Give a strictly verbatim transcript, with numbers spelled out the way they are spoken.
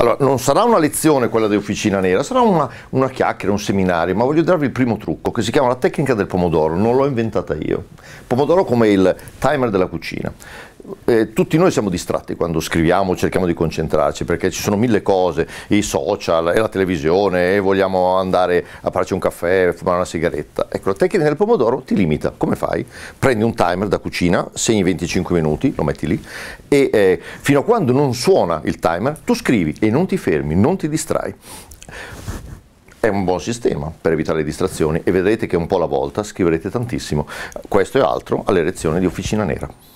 Allora, non sarà una lezione quella di Officina Nera, sarà una, una chiacchiera, un seminario, ma voglio darvi il primo trucco che si chiama la tecnica del pomodoro, non l'ho inventata io. Pomodoro come il timer della cucina. Eh, tutti noi siamo distratti quando scriviamo, cerchiamo di concentrarci perché ci sono mille cose, i social, e la televisione, e vogliamo andare a farci un caffè, fumare una sigaretta. Ecco, la tecnica del pomodoro ti limita. Come fai? Prendi un timer da cucina, segni venticinque minuti, lo metti lì e eh, fino a quando non suona il timer tu scrivi e non ti fermi, non ti distrai. È un buon sistema per evitare le distrazioni e vedrete che un po' alla volta scriverete tantissimo. Questo e altro alle lezioni di Officina Nera.